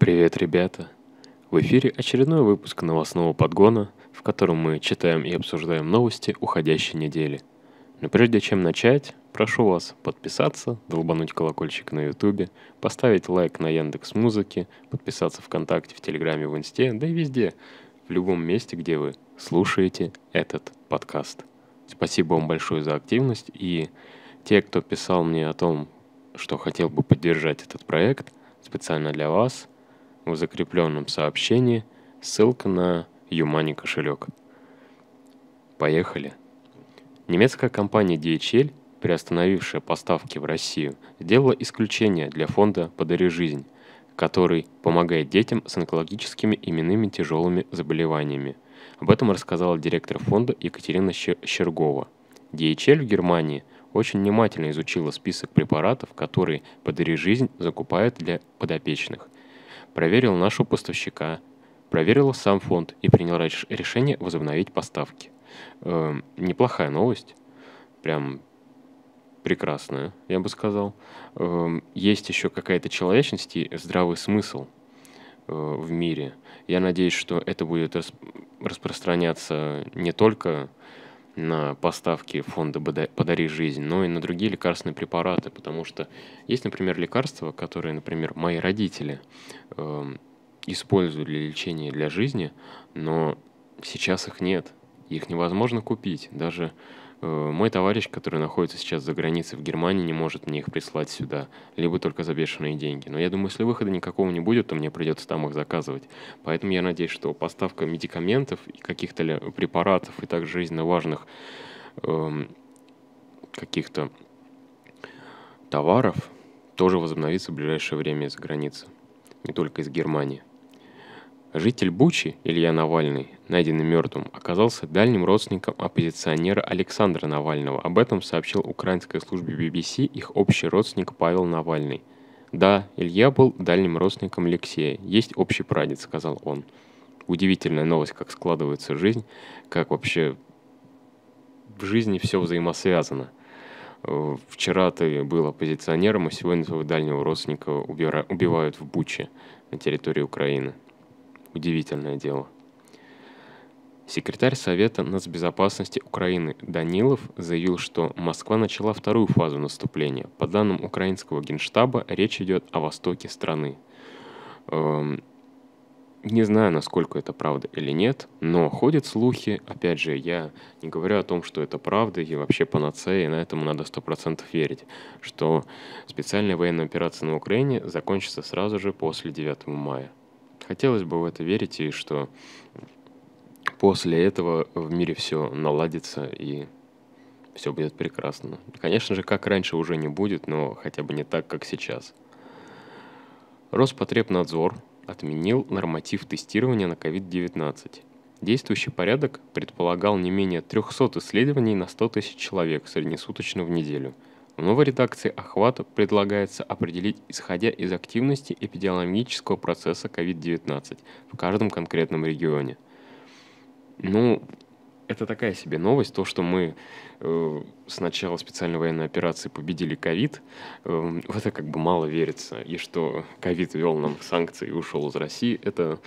Привет, ребята! В эфире очередной выпуск новостного подгона, в котором мы читаем и обсуждаем новости уходящей недели. Но прежде чем начать, прошу вас подписаться, долбануть колокольчик на ютубе, поставить лайк на Яндекс.Музыке, подписаться ВКонтакте, в Телеграме, в Инсте, да и везде, в любом месте, где вы слушаете этот подкаст. Спасибо вам большое за активность, и те, кто писал мне о том, что хотел бы поддержать этот проект, специально для вас в закрепленном сообщении ссылка на Юмани кошелек. Поехали. Немецкая компания DHL, приостановившая поставки в Россию, сделала исключение для фонда «Подари жизнь», который помогает детям с онкологическими и иными тяжелыми заболеваниями. Об этом рассказала директор фонда Екатерина Щергова. DHL в Германии очень внимательно изучила список препаратов, которые «Подари жизнь» закупает для подопечных. Проверил нашего поставщика, проверил сам фонд и принял решение возобновить поставки. Неплохая новость, прям прекрасная, я бы сказал. Есть еще какая-то человечность и здравый смысл в мире. Я надеюсь, что это будет распространяться не только на поставки фонда «Подари жизнь», но и на другие лекарственные препараты, потому что есть, например, лекарства, которые, например, мои родители используют для лечения и для жизни, но сейчас их нет, их невозможно купить. Даже мой товарищ, который находится сейчас за границей в Германии, не может мне их прислать сюда, либо только за бешеные деньги. Но я думаю, если выхода никакого не будет, то мне придется там их заказывать. Поэтому я надеюсь, что поставка медикаментов и каких-то препаратов, и также жизненно важных каких-то товаров тоже возобновится в ближайшее время из-за границы, не только из Германии. Житель Бучи, Илья Навальный, найденный мертвым, оказался дальним родственником оппозиционера Александра Навального. Об этом сообщил украинской службе BBC их общий родственник Павел Навальный. «Да, Илья был дальним родственником Алексея. Есть общий прадед», — сказал он. Удивительная новость, как складывается жизнь, как вообще в жизни все взаимосвязано. Вчера ты был оппозиционером, а сегодня твоего дальнего родственника убивают в Буче на территории Украины. Удивительное дело. Секретарь Совета нацбезопасности Украины Данилов заявил, что Москва начала вторую фазу наступления. По данным украинского генштаба, речь идет о востоке страны. Не знаю, насколько это правда или нет, но ходят слухи. Опять же, я не говорю о том, что это правда и вообще панацея, и на этом надо 100% верить, что специальная военная операция на Украине закончится сразу же после 9 мая. Хотелось бы в это верить, и что после этого в мире все наладится, и все будет прекрасно. Конечно же, как раньше уже не будет, но хотя бы не так, как сейчас. Роспотребнадзор отменил норматив тестирования на COVID-19. Действующий порядок предполагал не менее 300 исследований на 100 тысяч человек среднесуточно в неделю. В новой редакции охвата предлагается определить, исходя из активности эпидемиологического процесса COVID-19 в каждом конкретном регионе. Ну, это такая себе новость, то, что мы с начала специальной военной операции победили ковид, в это как бы мало верится. И что ковид вел нам санкции и ушел из России, это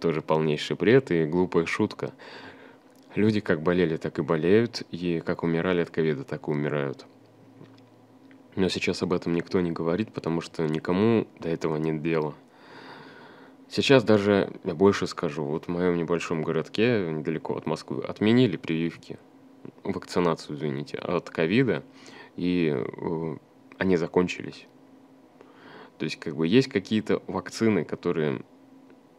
тоже полнейший бред и глупая шутка. Люди как болели, так и болеют, и как умирали от ковида, так и умирают. Но сейчас об этом никто не говорит, потому что никому до этого нет дела. Сейчас даже, я больше скажу, вот в моем небольшом городке, недалеко от Москвы, отменили прививки, вакцинацию, извините, от ковида, и они закончились. То есть как бы есть какие-то вакцины, которые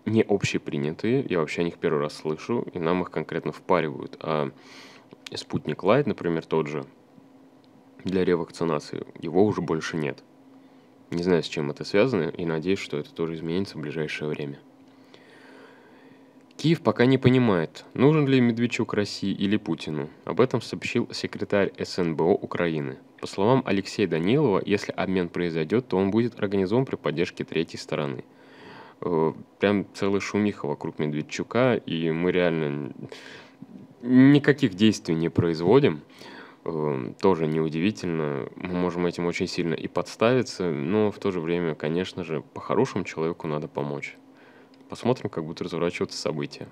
не общепринятые, я вообще о них первый раз слышу, и нам их конкретно впаривают. А Спутник Лайт, например, тот же, для ревакцинации его уже больше нет. Не знаю, с чем это связано, и надеюсь, что это тоже изменится в ближайшее время. Киев пока не понимает, нужен ли Медведчук России или Путину. Об этом сообщил секретарь СНБО Украины. По словам Алексея Данилова, если обмен произойдет, то он будет организован при поддержке третьей стороны. Прям целая шумиха вокруг Медведчука, и мы реально никаких действий не производим. тоже неудивительно, мы можем этим очень сильно и подставиться, но в то же время, конечно же, по-хорошему человеку надо помочь. Посмотрим, как будут разворачиваться события.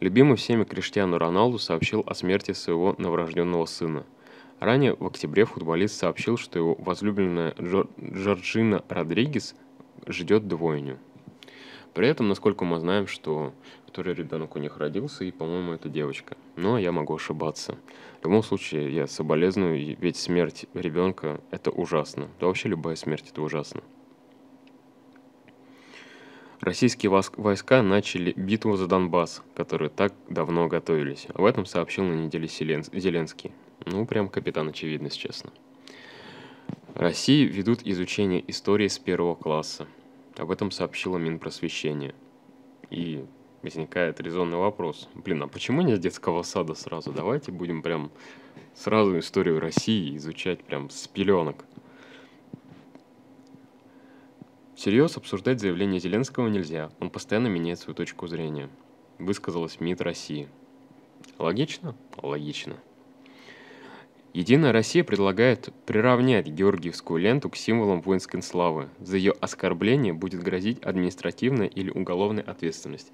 Любимый всеми Криштиану Роналду сообщил о смерти своего новорожденного сына. Ранее в октябре футболист сообщил, что его возлюбленная Джорджина Родригес ждет двойню. При этом, насколько мы знаем, что который ребенок у них родился, и, по-моему, это девочка. Но я могу ошибаться. В любом случае, я соболезную, ведь смерть ребенка – это ужасно. Да вообще любая смерть – это ужасно. Российские войска начали битву за Донбасс, которые так давно готовились. Об этом сообщил на неделе Зеленский. Ну, прям капитан очевидность, честно. России ведут изучение истории с 1-го класса. Об этом сообщило Минпросвещение. И возникает резонный вопрос. Блин, а почему не с детского сада сразу? Давайте будем прям сразу историю России изучать прям с пеленок. Всерьез обсуждать заявление Зеленского нельзя. Он постоянно меняет свою точку зрения. Высказалась МИД России. Логично? Логично. Единая Россия предлагает приравнять георгиевскую ленту к символам воинской славы. За ее оскорбление будет грозить административная или уголовная ответственность.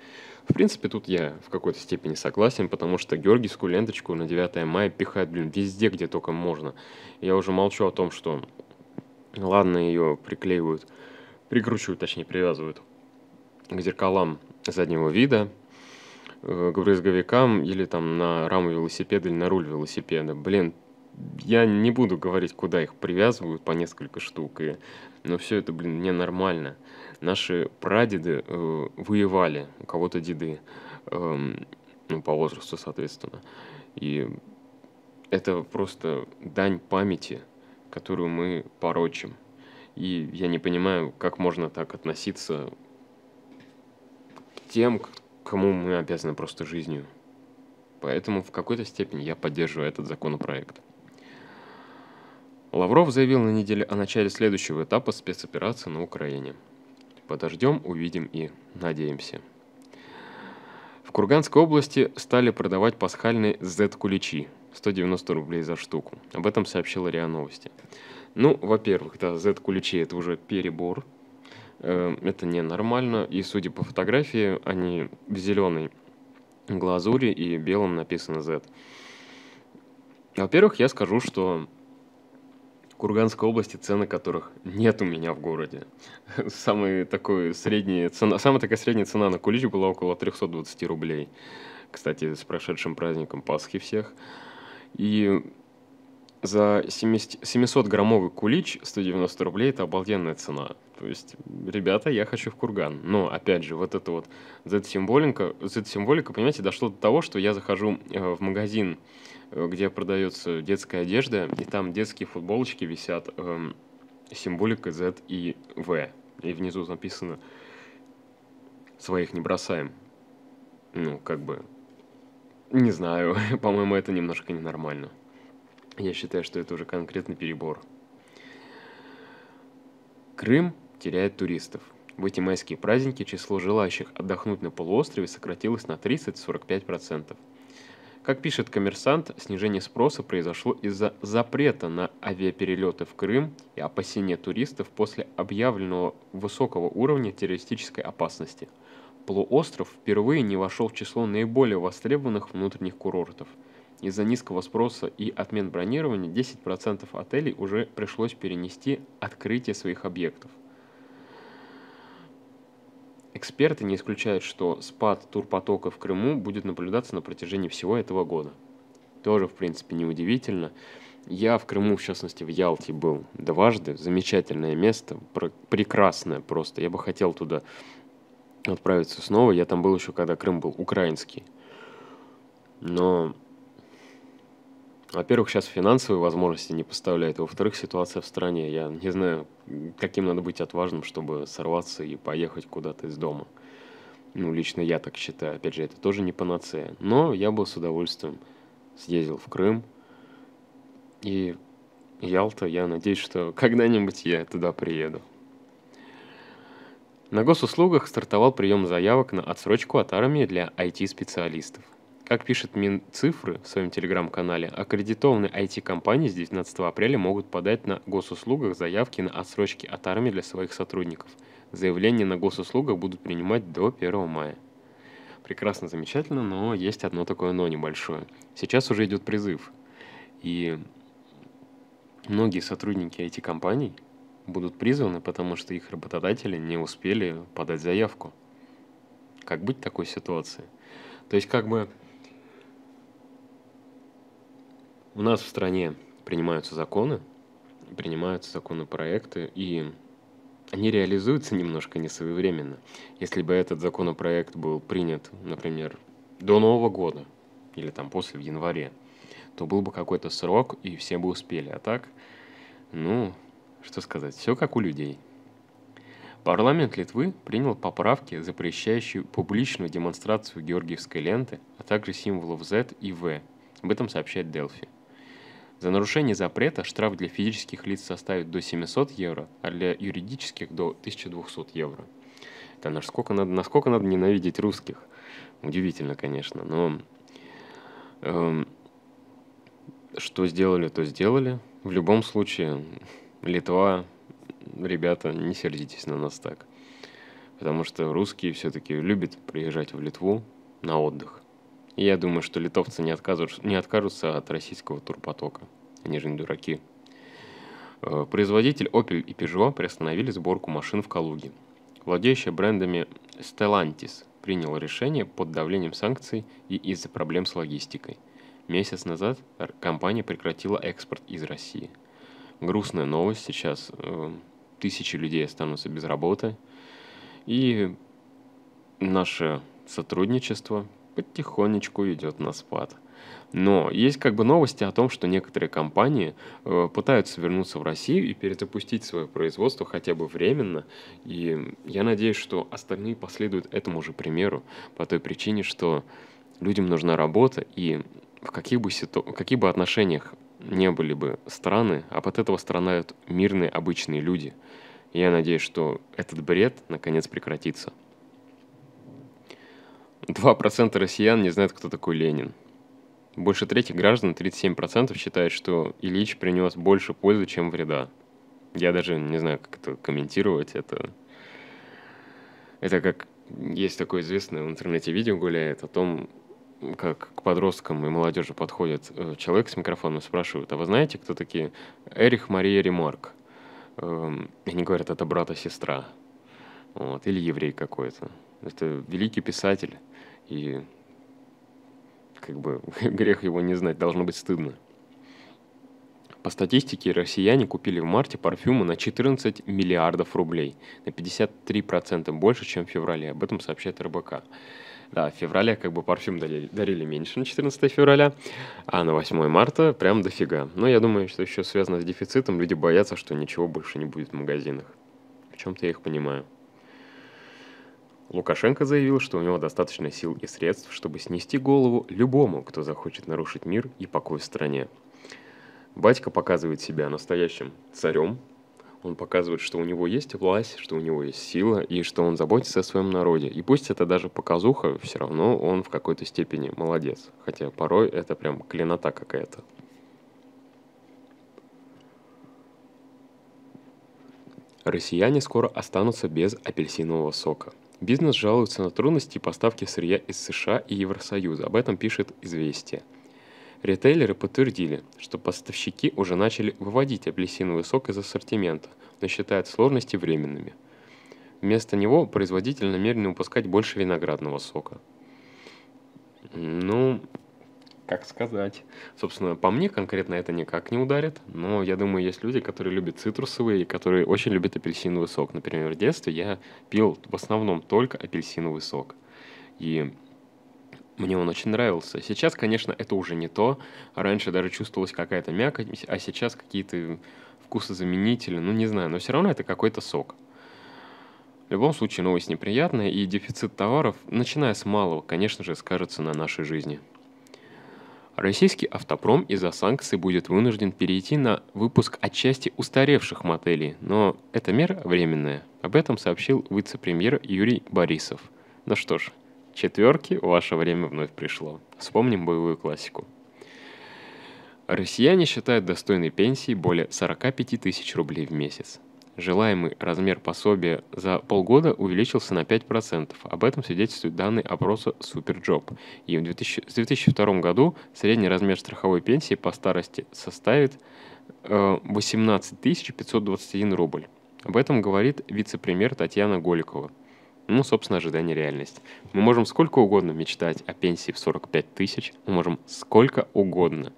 В принципе, тут я в какой-то степени согласен, потому что георгиевскую ленточку на 9 мая пихают, блин, везде, где только можно. Я уже молчу о том, что, ладно, ее приклеивают, прикручивают, точнее, привязывают к зеркалам заднего вида, к брызговикам или там на раму велосипеда или на руль велосипеда. Блин, я не буду говорить, куда их привязывают по несколько штук, но все это, блин, ненормально. Наши прадеды воевали, у кого-то деды, ну, по возрасту, соответственно. И это просто дань памяти, которую мы порочим. И я не понимаю, как можно так относиться к тем, кому мы обязаны просто жизнью. Поэтому в какой-то степени я поддерживаю этот законопроект. Лавров заявил на неделе о начале следующего этапа спецоперации на Украине. Подождем, увидим и надеемся. В Курганской области стали продавать пасхальные Z-куличи. 190 рублей за штуку. Об этом сообщила РИА Новости. Ну, во-первых, да, Z-куличи это уже перебор. Это ненормально. И судя по фотографии, они в зеленой глазури и белым написано Z. Во-первых, я скажу, что Курганской области цены которых нет у меня в городе. Самая такая средняя цена на кулич была около 320 рублей. Кстати, с прошедшим праздником Пасхи всех. И за 700-граммовый кулич 190 рублей – это обалденная цена. То есть, ребята, я хочу в Курган. Но, опять же, вот эта вот Z-символика, понимаете, дошло до того, что я захожу в магазин, где продается детская одежда, и там детские футболочки висят символикой Z и V. И внизу написано «Своих не бросаем». Ну, как бы, не знаю, по-моему, это немножко ненормально. Я считаю, что это уже конкретный перебор. Крым теряет туристов. В эти майские праздники число желающих отдохнуть на полуострове сократилось на 30-45%. Как пишет «Коммерсант», снижение спроса произошло из-за запрета на авиаперелеты в Крым и опасения туристов после объявленного высокого уровня террористической опасности. Полуостров впервые не вошел в число наиболее востребованных внутренних курортов. Из-за низкого спроса и отмен бронирования 10% отелей уже пришлось перенести открытие своих объектов. Эксперты не исключают, что спад турпотока в Крыму будет наблюдаться на протяжении всего этого года. Тоже, в принципе, неудивительно. Я в Крыму, в частности, в Ялте был дважды. Замечательное место, прекрасное просто. Я бы хотел туда отправиться снова. Я там был еще, когда Крым был украинский. Но, во-первых, сейчас финансовые возможности не поставляют. Во-вторых, ситуация в стране. Я не знаю, каким надо быть отважным, чтобы сорваться и поехать куда-то из дома. Ну, лично я так считаю. Опять же, это тоже не панацея. Но я бы с удовольствием съездил в Крым. И Ялта, я надеюсь, что когда-нибудь я туда приеду. На госуслугах стартовал прием заявок на отсрочку от армии для IT-специалистов. Как пишет Минцифры в своем телеграм-канале, аккредитованные IT-компании с 19 апреля могут подать на госуслугах заявки на отсрочки от армии для своих сотрудников. Заявления на госуслугах будут принимать до 1 мая. Прекрасно, замечательно, но есть одно такое «но» небольшое. Сейчас уже идет призыв, и многие сотрудники IT-компаний будут призваны, потому что их работодатели не успели подать заявку. Как быть в такой ситуации? То есть как бы у нас в стране принимаются законопроекты, и они реализуются немножко несвоевременно. Если бы этот законопроект был принят, например, до Нового года или там после, в январе, то был бы какой-то срок, и все бы успели. А так, ну, что сказать, все как у людей. Парламент Литвы принял поправки, запрещающие публичную демонстрацию георгиевской ленты, а также символов Z и V. Об этом сообщает Дельфи. За нарушение запрета штраф для физических лиц составит до 700 евро, а для юридических до 1200 евро. Да насколько надо ненавидеть русских? Удивительно, конечно, но что сделали, то сделали. В любом случае, Литва... Ребята, не сердитесь на нас так, потому что русские все-таки любят приезжать в Литву на отдых. И я думаю, что литовцы не откажутся от российского турпотока. Они же не дураки. Производитель Opel и Peugeot приостановили сборку машин в Калуге. Владеющая брендами Stellantis приняла решение под давлением санкций и из-за проблем с логистикой. Месяц назад компания прекратила экспорт из России. Грустная новость, сейчас тысячи людей останутся без работы, и наше сотрудничество потихонечку идет на спад. Но есть как бы новости о том, что некоторые компании пытаются вернуться в Россию и перезапустить свое производство хотя бы временно, и я надеюсь, что остальные последуют этому же примеру, по той причине, что людям нужна работа, и в каких бы отношениях не были бы страны, а под этого страдают мирные обычные люди. И я надеюсь, что этот бред наконец прекратится. 2% россиян не знают, кто такой Ленин. Больше трети граждан, 37%, считают, что Ильич принес больше пользы, чем вреда. Я даже не знаю, как это комментировать. Это как есть такое известное в интернете видео гуляет о том, как к подросткам и молодежи подходит человек с микрофоном и спрашивает: а вы знаете, кто такие Эрих Мария Ремарк? Они говорят, это брат и сестра. Вот. Или еврей какой-то. Это великий писатель, и как бы грех его не знать, должно быть стыдно. По статистике, россияне купили в марте парфюмы на 14 миллиардов рублей, на 53% больше, чем в феврале. Об этом сообщает РБК. Да, в феврале как бы парфюм дарили меньше на 14 февраля, а на 8 марта прям дофига. Но я думаю, что еще связано с дефицитом. Люди боятся, что ничего больше не будет в магазинах. В чем-то я их понимаю. Лукашенко заявил, что у него достаточно сил и средств, чтобы снести голову любому, кто захочет нарушить мир и покой в стране. Батька показывает себя настоящим царем. Он показывает, что у него есть власть, что у него есть сила, и что он заботится о своем народе. И пусть это даже показуха, все равно он в какой-то степени молодец. Хотя порой это прям клинота какая-то. Россияне скоро останутся без апельсинового сока. Бизнес жалуется на трудности поставки сырья из США и Евросоюза. Об этом пишет «Известия». Ритейлеры подтвердили, что поставщики уже начали выводить апельсиновый сок из ассортимента, но считают сложности временными. Вместо него производитель намерен выпускать больше виноградного сока. Ну, как сказать. Собственно, по мне конкретно это никак не ударит, но я думаю, есть люди, которые любят цитрусовые и которые очень любят апельсиновый сок. Например, в детстве я пил в основном только апельсиновый сок. И... мне он очень нравился. Сейчас, конечно, это уже не то. Раньше даже чувствовалась какая-то мякоть, а сейчас какие-то вкусозаменители, ну не знаю, но все равно это какой-то сок. В любом случае, новость неприятная, и дефицит товаров, начиная с малого, конечно же, скажется на нашей жизни. Российский автопром из-за санкций будет вынужден перейти на выпуск отчасти устаревших моделей, но эта мера временная. Об этом сообщил вице-премьер Юрий Борисов. Ну что ж, Четверки, ваше время вновь пришло. Вспомним боевую классику. Россияне считают достойной пенсии более 45 тысяч рублей в месяц. Желаемый размер пособия за полгода увеличился на 5%. Об этом свидетельствуют данные опроса Superjob. И в 2002 году средний размер страховой пенсии по старости составит 18 521 рубль. Об этом говорит вице-премьер Татьяна Голикова. Ну, собственно, ожидание реальность. Мы можем сколько угодно мечтать о пенсии в 45 тысяч, мы можем сколько угодно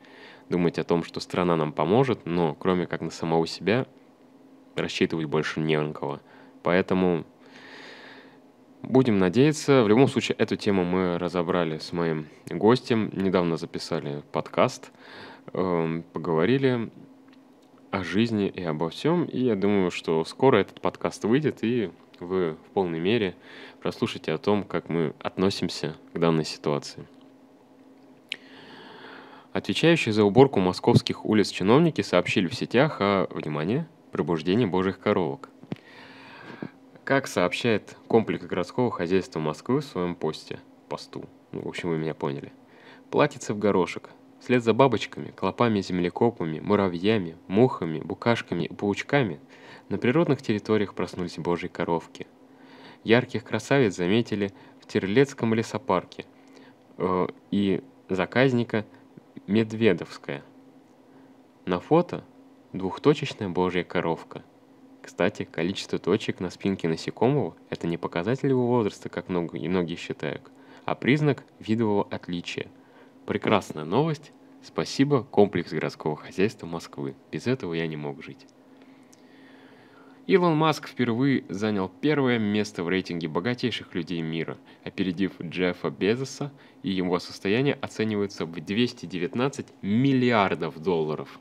думать о том, что страна нам поможет, но кроме как на самого себя рассчитывать больше не на кого. Поэтому будем надеяться. В любом случае, эту тему мы разобрали с моим гостем. Недавно записали подкаст, поговорили о жизни и обо всем. И я думаю, что скоро этот подкаст выйдет, и вы в полной мере прослушайте о том, как мы относимся к данной ситуации. Отвечающие за уборку московских улиц чиновники сообщили в сетях о, внимание, пробуждении божьих коровок. Как сообщает комплекс городского хозяйства Москвы в своем посту, в общем, вы меня поняли, платится в горошек. Вслед за бабочками, клопами-землекопами, муравьями, мухами, букашками и паучками на природных территориях проснулись божьи коровки. Ярких красавиц заметили в Терлецком лесопарке и заказника Медведовская. На фото двухточечная божья коровка. Кстати, количество точек на спинке насекомого – это не показатель его возраста, как многие считают, а признак видового отличия. Прекрасная новость. Спасибо, комплекс городского хозяйства Москвы. Без этого я не мог жить. Илон Маск впервые занял первое место в рейтинге богатейших людей мира, опередив Джеффа Безоса, и его состояние оценивается в 219 миллиардов долларов.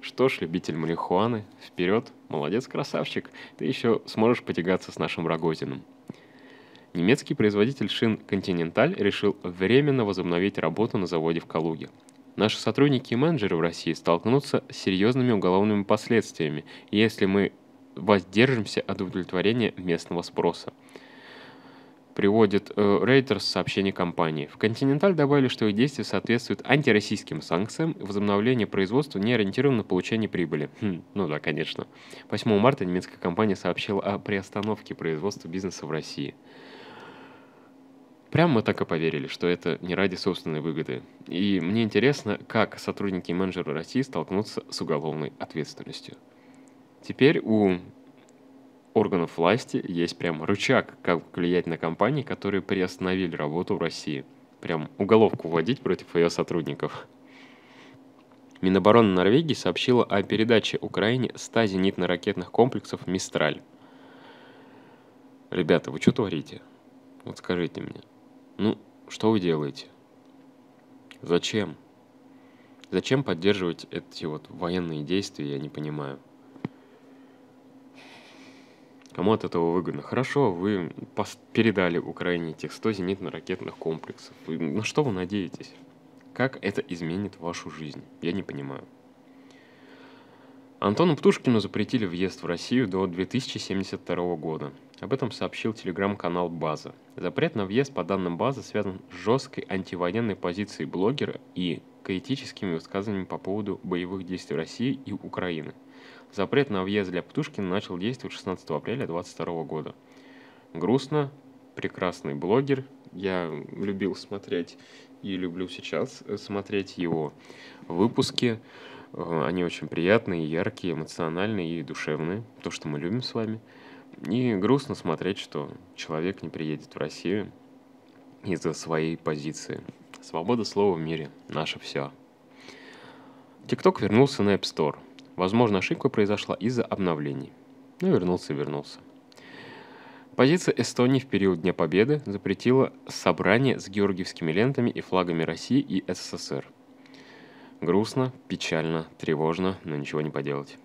Что ж, любитель марихуаны, вперед, молодец, красавчик, ты еще сможешь потягаться с нашим Рогозиным. Немецкий производитель шин «Континенталь» решил временно возобновить работу на заводе в Калуге. Наши сотрудники и менеджеры в России столкнутся с серьезными уголовными последствиями, если мы воздержимся от удовлетворения местного спроса. Приводит Reuters сообщение компании. В «Континенталь» добавили, что их действия соответствуют антироссийским санкциям, и возобновление производства не ориентировано на получение прибыли. Ну да, конечно. 8 марта немецкая компания сообщила о приостановке производства бизнеса в России. Прямо мы так и поверили, что это не ради собственной выгоды. И мне интересно, как сотрудники и менеджеры России столкнутся с уголовной ответственностью. Теперь у органов власти есть прям рычаг, как влиять на компании, которые приостановили работу в России. Прям уголовку вводить против ее сотрудников. Минобороны Норвегии сообщила о передаче Украине 100 зенитно-ракетных комплексов «Мистраль». Ребята, вы что творите? Вот скажите мне. Ну, что вы делаете? Зачем? Зачем поддерживать эти военные действия, я не понимаю. Кому от этого выгодно? Хорошо, вы передали Украине этих 100 зенитно-ракетных комплексов. На что вы надеетесь? Как это изменит вашу жизнь? Я не понимаю. Антону Птушкину запретили въезд в Россию до 2072 года. Об этом сообщил телеграм-канал «База». Запрет на въезд, по данным «Базы», связан с жесткой антивоенной позицией блогера и критическими высказываниями по поводу боевых действий России и Украины. Запрет на въезд для Птушкина начал действовать 16 апреля 2022 года. Грустно, прекрасный блогер. Я любил смотреть и люблю сейчас смотреть его выпуски. Они очень приятные, яркие, эмоциональные и душевные. То, что мы любим с вами. И грустно смотреть, что человек не приедет в Россию из-за своей позиции. Свобода слова в мире – наше все. TikTok вернулся на App Store. Возможно, ошибка произошла из-за обновлений. Но вернулся. Позиция Эстонии в период Дня Победы запретила собрание с георгиевскими лентами и флагами России и СССР. Грустно, печально, тревожно, но ничего не поделать.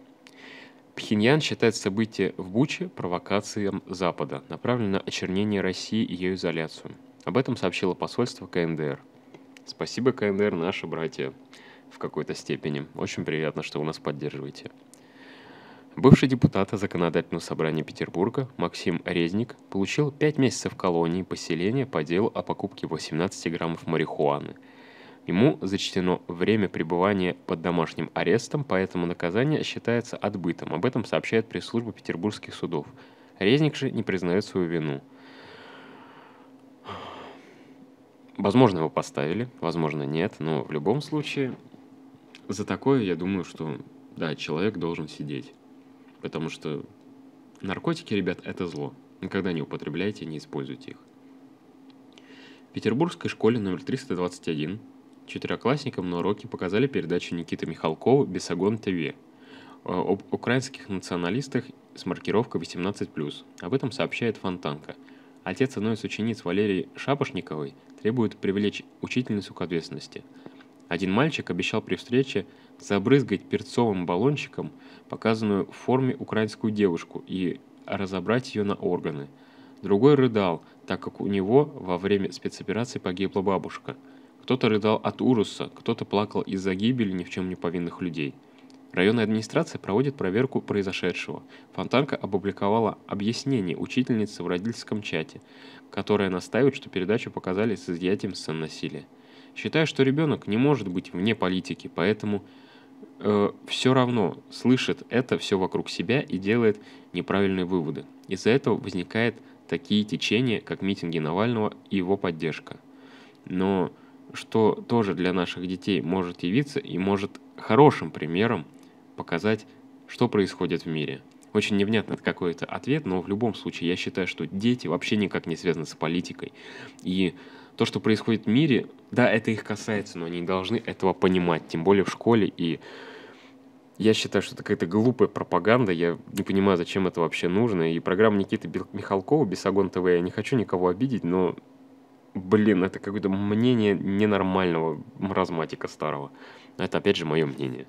Пхеньян считает события в Буче провокацией Запада, направленной на очернение России и ее изоляцию. Об этом сообщило посольство КНДР. Спасибо, КНДР, наши братья. В какой-то степени. Очень приятно, что вы нас поддерживаете. Бывший депутат Законодательного собрания Петербурга Максим Резник получил 5 месяцев колонии поселения по делу о покупке 18 граммов марихуаны. Ему зачтено время пребывания под домашним арестом, поэтому наказание считается отбытым. Об этом сообщает пресс-служба петербургских судов. Резник же не признает свою вину. Возможно, его поставили, возможно, нет, но в любом случае за такое, я думаю, что да, человек должен сидеть. Потому что наркотики, ребят, это зло. Никогда не употребляйте, не используйте их. В петербургской школе номер 321 четвероклассникам на уроке показали передачу Никиты Михалкова «Бесогон ТВ» об украинских националистах с маркировкой 18+. Об этом сообщает Фонтанка. Отец одной из учениц Валерии Шапошниковой требует привлечь учительницу к ответственности. Один мальчик обещал при встрече забрызгать перцовым баллончиком показанную в форме украинскую девушку и разобрать ее на органы. Другой рыдал, так как у него во время спецоперации погибла бабушка. Кто-то рыдал от ужаса, кто-то плакал из-за гибели ни в чем не повинных людей. Районная администрация проводит проверку произошедшего. Фонтанка опубликовала объяснение учительницы в родительском чате, которая настаивает, что передачу показали с изъятием сцен насилия. Считаю, что ребенок не может быть вне политики, поэтому все равно слышит это все вокруг себя и делает неправильные выводы. Из-за этого возникают такие течения, как митинги Навального и его поддержка. Но что тоже для наших детей может явиться и может хорошим примером показать, что происходит в мире. Очень невнятно какой-то ответ, но в любом случае я считаю, что дети вообще никак не связаны с политикой. И то, что происходит в мире, да, это их касается, но они не должны этого понимать, тем более в школе. И я считаю, что это какая-то глупая пропаганда, я не понимаю, зачем это вообще нужно. И программа Никиты Михалкова «Бесогон ТВ», я не хочу никого обидеть, но, блин, это какое-то мнение ненормального маразматика старого. Это, опять же, мое мнение.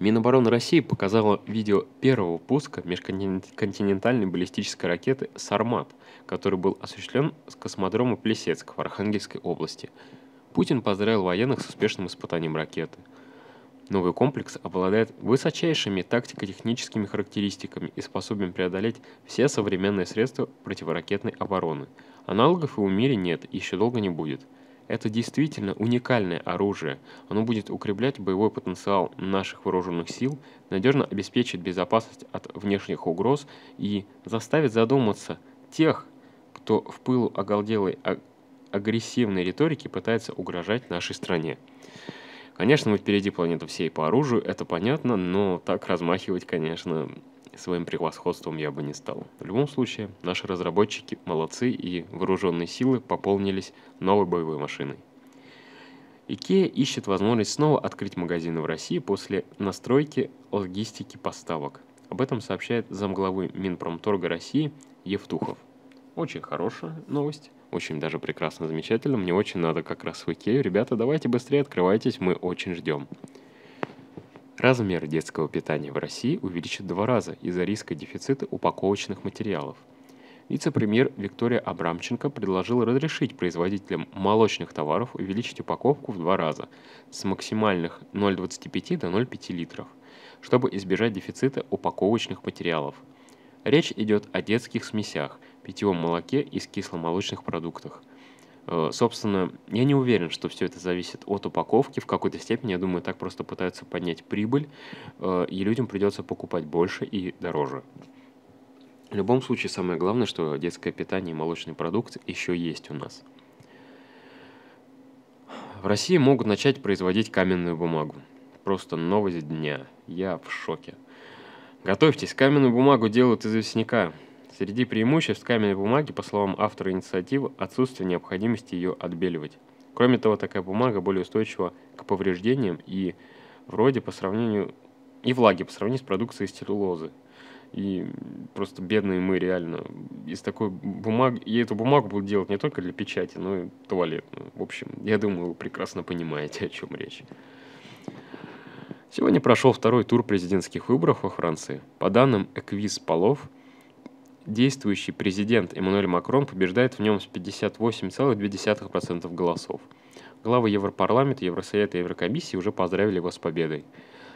Минобороны России показала видео первого пуска межконтинентальной баллистической ракеты «Сармат», который был осуществлен с космодрома Плесецк в Архангельской области. Путин поздравил военных с успешным испытанием ракеты. Новый комплекс обладает высочайшими тактико-техническими характеристиками и способен преодолеть все современные средства противоракетной обороны. Аналогов его в мире нет и еще долго не будет. Это действительно уникальное оружие. Оно будет укреплять боевой потенциал наших вооруженных сил, надежно обеспечит безопасность от внешних угроз и заставит задуматься тех, кто в пылу оголделой агрессивной риторики пытается угрожать нашей стране. Конечно, мы впереди планеты всей по оружию, это понятно, но так размахивать, конечно, своим превосходством я бы не стал. В любом случае, наши разработчики молодцы, и вооруженные силы пополнились новой боевой машиной. Икея ищет возможность снова открыть магазины в России после настройки логистики поставок. Об этом сообщает замглавы Минпромторга России Евтухов. Очень хорошая новость, очень даже прекрасно, замечательно. Мне очень надо как раз в Икею. Ребята, давайте быстрее открывайтесь, мы очень ждем. Размер детского питания в России увеличат 2 раза из-за риска дефицита упаковочных материалов. Вице-премьер Виктория Абрамченко предложила разрешить производителям молочных товаров увеличить упаковку в 2 раза с максимальных 0,25 до 0,5 литров, чтобы избежать дефицита упаковочных материалов. Речь идет о детских смесях, питьевом молоке и кисломолочных продуктах. Собственно, я не уверен, что все это зависит от упаковки. В какой-то степени, я думаю, так просто пытаются поднять прибыль, и людям придется покупать больше и дороже. В любом случае, самое главное, что детское питание и молочный продукт еще есть у нас. В России могут начать производить каменную бумагу. Просто новость дня. Я в шоке. Готовьтесь, каменную бумагу делают из известняка. Среди преимуществ каменной бумаги, по словам автора инициативы, отсутствие необходимости ее отбеливать. Кроме того, такая бумага более устойчива к повреждениям и влаге по сравнению с продукцией из целлюлозы. И просто бедные мы реально из такой бумаги, и эту бумагу будут делать не только для печати, но и туалетную. В общем, я думаю, вы прекрасно понимаете, о чем речь. Сегодня прошел 2-й тур президентских выборов во Франции. По данным Эквиз Полов, действующий президент Эммануэль Макрон побеждает в нем с 58,2% голосов. Главы Европарламента, Евросовета и Еврокомиссии уже поздравили его с победой.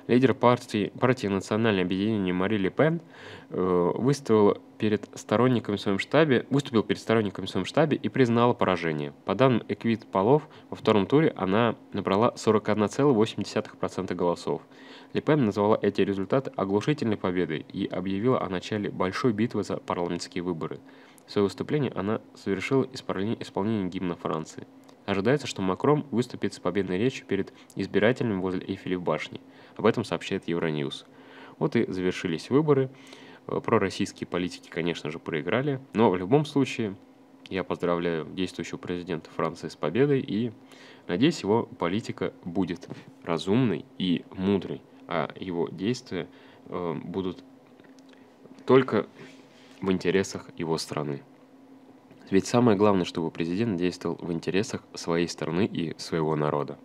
Лидер партии «Национальное объединение» Марин Ле Пен выступил перед сторонниками в своем штабе и признала поражение. По данным Эквит Полов, во втором туре она набрала 41,8% голосов. Ле Пен назвала эти результаты оглушительной победой и объявила о начале большой битвы за парламентские выборы. В своем выступлении она совершила исполнение гимна Франции. Ожидается, что Макрон выступит с победной речью перед избирателями возле Эйфелевой башни. Об этом сообщает Евроньюз. Вот и завершились выборы. Пророссийские политики, конечно же, проиграли. Но в любом случае, я поздравляю действующего президента Франции с победой. И надеюсь, его политика будет разумной и мудрой. А его действия будут только в интересах его страны. Ведь самое главное, чтобы президент действовал в интересах своей страны и своего народа.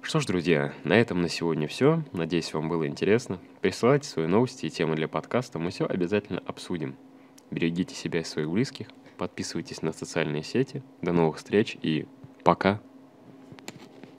Что ж, друзья, на этом на сегодня все. Надеюсь, вам было интересно. Присылайте свои новости и темы для подкаста, мы все обязательно обсудим. Берегите себя и своих близких, подписывайтесь на социальные сети. До новых встреч и пока!